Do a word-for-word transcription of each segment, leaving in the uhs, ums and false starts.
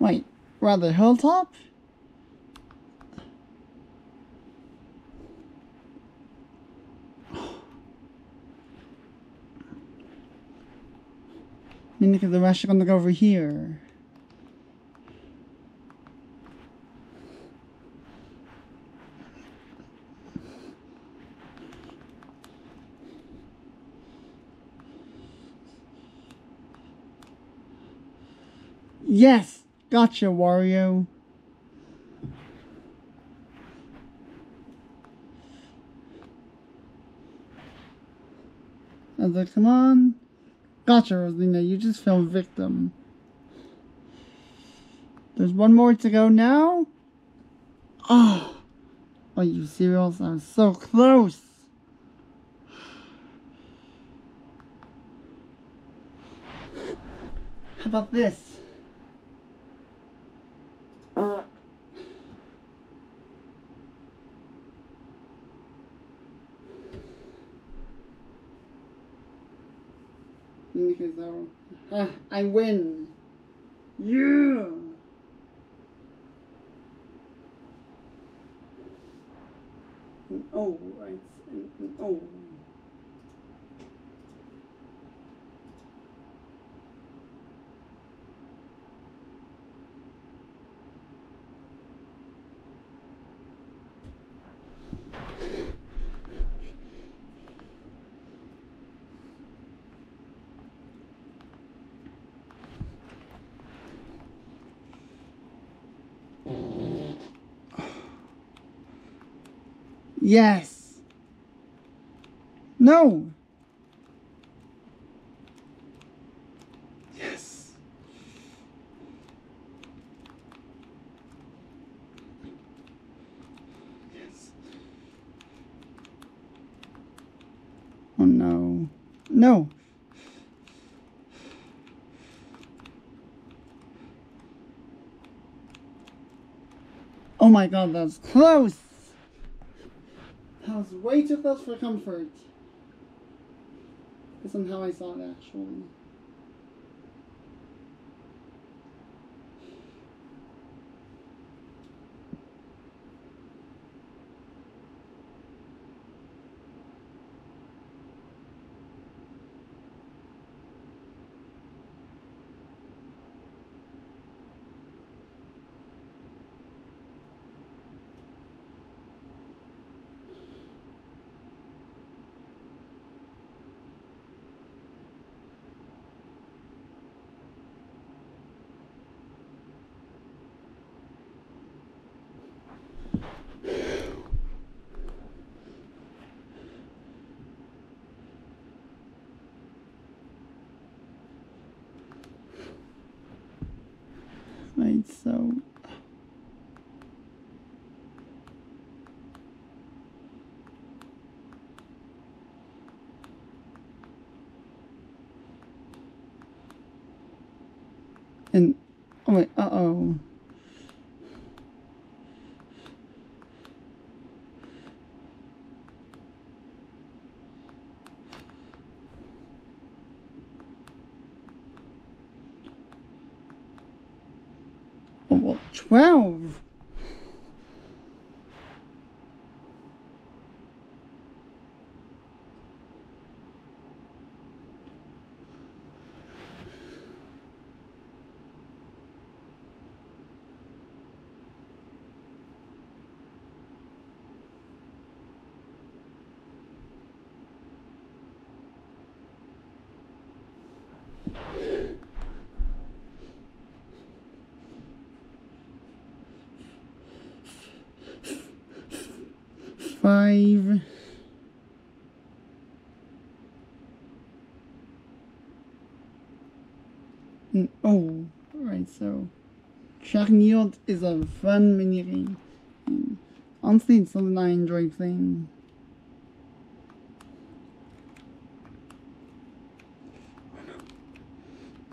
Wait, round the hilltop? I mean, look at the rest, you're gonna go over here. Yes! Gotcha, Wario. I was like, come on. Gotcha, Rosina, you just fell victim. There's one more to go now? Oh, are you serious? I was so close. How about this? Uh, I win. Yeah. And oh, right. And, and oh. Yes. No. Yes. Yes. Oh no. No. Oh my God, that was close. That was way too close for comfort. But somehow I saw it actually. Right, so and oh wait, uh oh. twelve. Five. And, oh, alright, so track and yield is a fun mini game. And honestly, it's something I enjoy playing.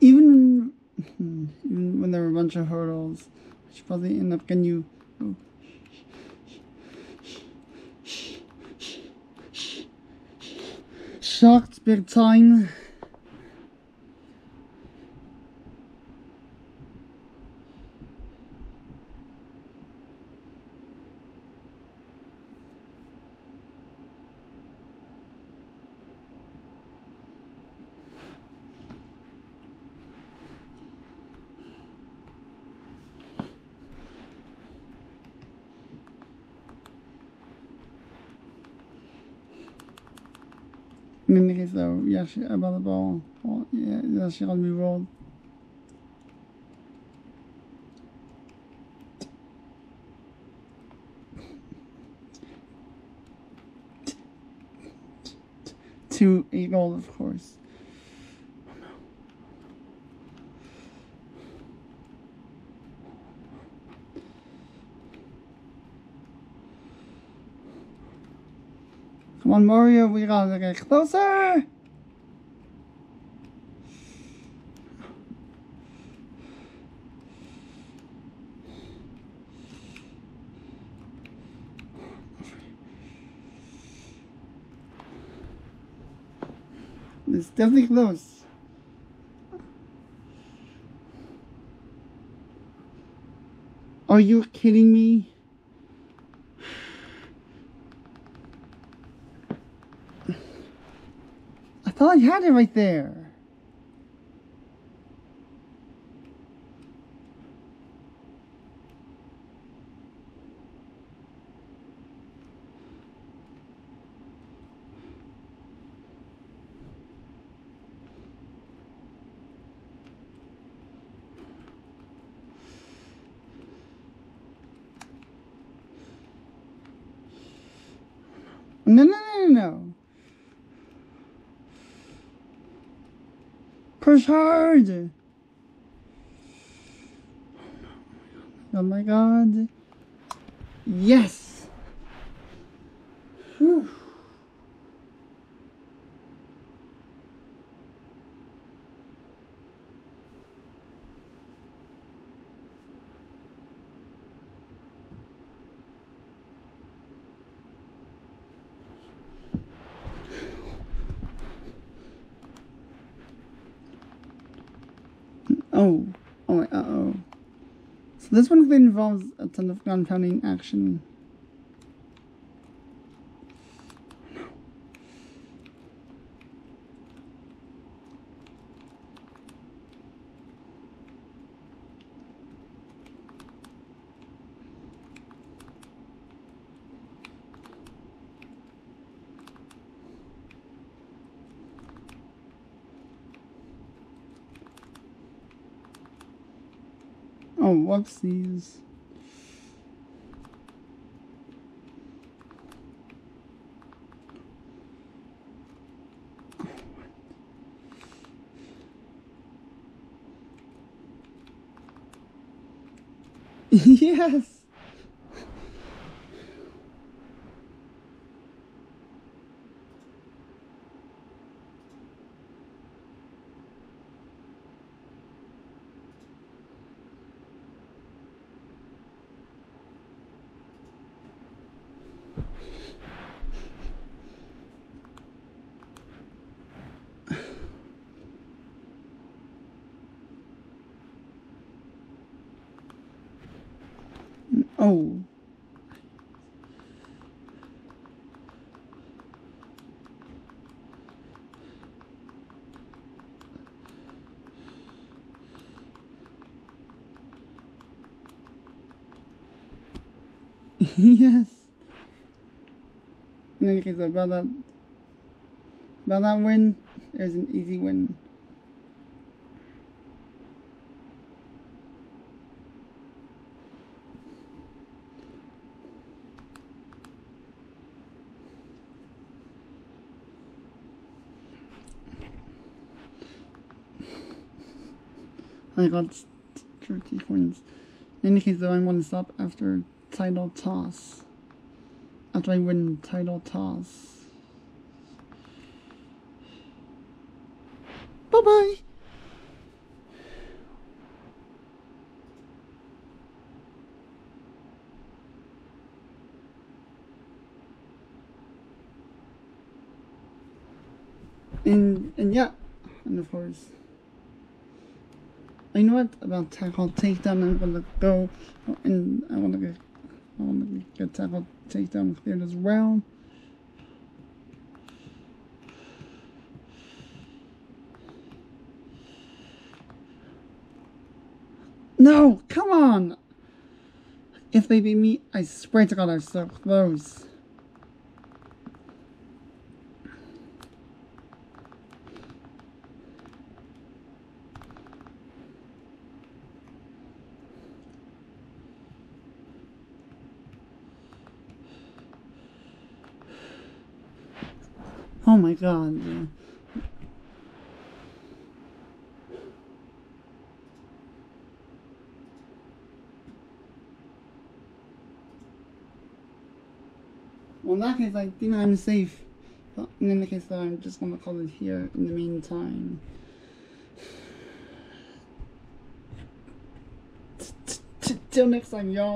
Even, even when there were a bunch of hurdles, I should probably end up getting you. Oh, shocked big time. is though, yeah, about the ball. Oh, yeah, that she on me roll. Two eight all, of course. Come on, Mario, we gotta get closer! It's definitely close. Are you kidding me? I thought I had it right there. No, no, no, no, no. Push hard! Oh my god. Yes! Whew. Oh, oh, uh oh. So this one involves a ton of compounding action. Oh, whoopsies. Yes. Oh. Yes. In any case, about that, about that win, there's an easy win. I got thirty coins. In any case, though, I want to stop after title toss. After I win title toss. Bye-bye! And, and yeah, and of course. You know what about tackle takedown? I'm gonna go and I wanna get I wanna get tackle takedown cleared as well. No, come on! If they beat me, I swear to God, I'm so close. Oh my god. Well, in that case, I think I'm safe. But in any case, though, I'm just gonna call it here in the meantime. Till next time, y'all.